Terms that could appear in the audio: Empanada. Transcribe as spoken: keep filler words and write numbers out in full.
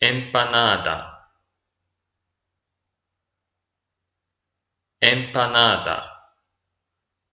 Empanada. Empanada.